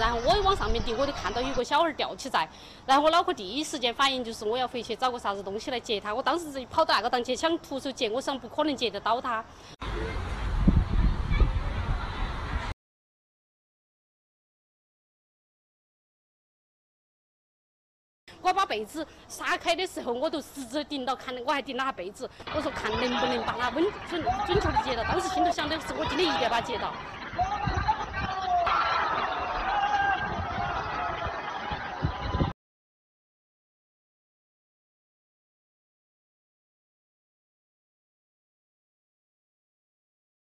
然后我往上面滴，我就看到有个小孩吊起在，然后我脑壳第一时间反应就是我要回去找个啥子东西来截他，我当时就跑到那个档去想徒手截，我想不可能截得到他。 我把被子撒开的时候，我都使劲顶到，看我还顶到被子，我说看能不能把它准确地截到。当时心头想的是，我真的一定要把它截到。